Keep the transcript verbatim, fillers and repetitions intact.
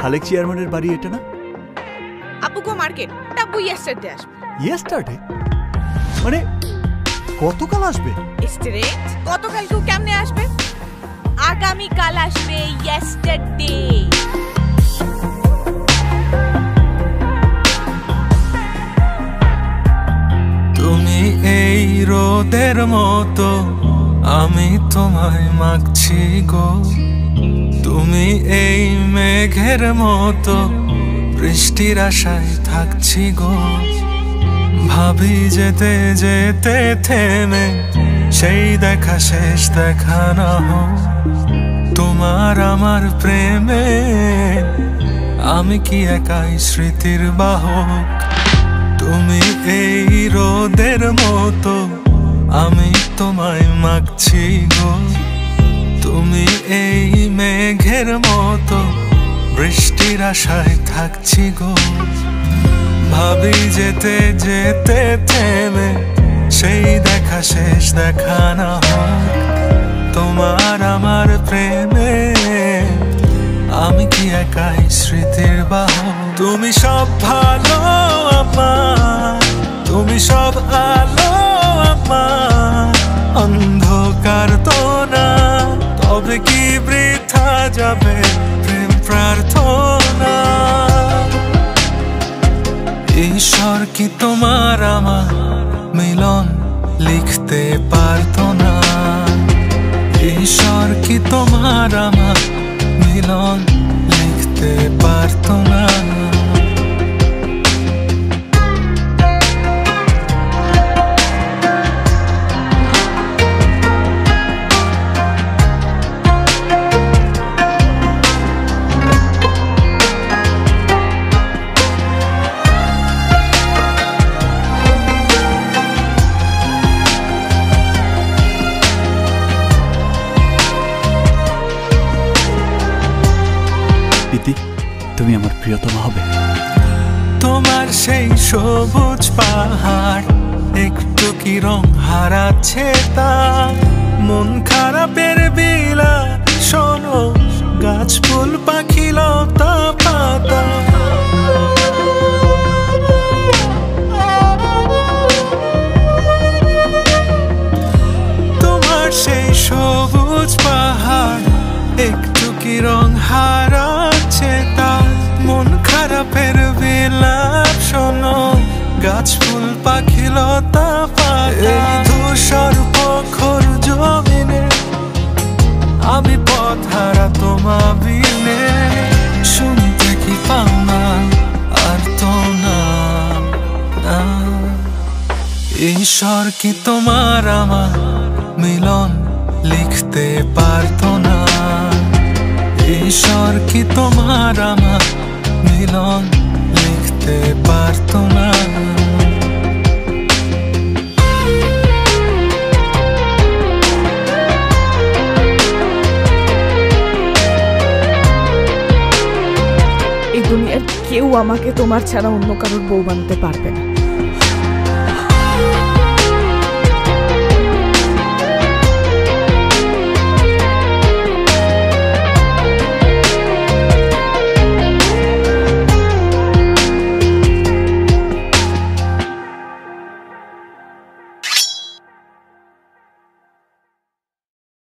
খালেক চেয়ারম্যানের বাড়ি এটা না? আপুকো মার্কেট। টাপু ইয়েস্টারডে আসবে। ইয়েস্টারডে? মানে কতকাল আসবে? ইস্টরেট। কতকাল কো কেমনে আসবে? আগামী কাল আসবে ইয়েস্টারডে। তুমি এই রোদের মতো আমি তোমায় মাগছি গো, তুমি এই মেঘের মতো বৃষ্টির আশায় থাকছি গো। ভাবি যেতে যেতে থেমে সেই দেখা শেষ দেখা না হোক, তোমার আমার প্রেমে আমি কি একাই স্মৃতির বাহক। তুমি এই রোদের মতো আমি তোমায় মাগছি গো, তুমি এই মেঘের মতো বৃষ্টির আশায় থাকছি গো। ভাবি যেতে যেতে থেমে সেই দেখা শেষ দেখা না হোক, তোমার আমার প্রেমে আমি কি একাই স্মৃতির বাহক। তুমি সব ভালো আপা, তুমি সব আলো আপা, অন্ধকার তো না, তবে কি বৃথা যাবে প্রেম প্রার্থনা। ঈশ্বর কি তোমার আমার মিলন লিখতে পারতো না? ঈশ্বর কি তোমার আমার মিলন লিখতে পারতো না? তুমি আমার প্রিয়তমা হবে। তোমার সেই সবুজ পাহাড় একটু কি রং হারাচ্ছে তা, মন খারাপের বেলা শোনো গাছ ফুল পাখি লতা পাতা। তোমার সেই সবুজ পাহাড় একটু কি রং হারা মন খারাপের বেলা শোনো গাছ ফুল পাখি লতা পাতা। ধূসর প্রখর জমিনে আমি পথ হারা তোমা বিনে, শুনতে কি পাও না আর তো না? ঈশ্বর কি তোমার আমার মিলন লিখতে পারতো না? ঈশ্বর কি তোমার আমার মিলন লিখতে পারতো না? এই দুনিয়ার কেউ আমাকে তোমার ছাড়া অন্য কারোর বউ বানাতে পারবে না।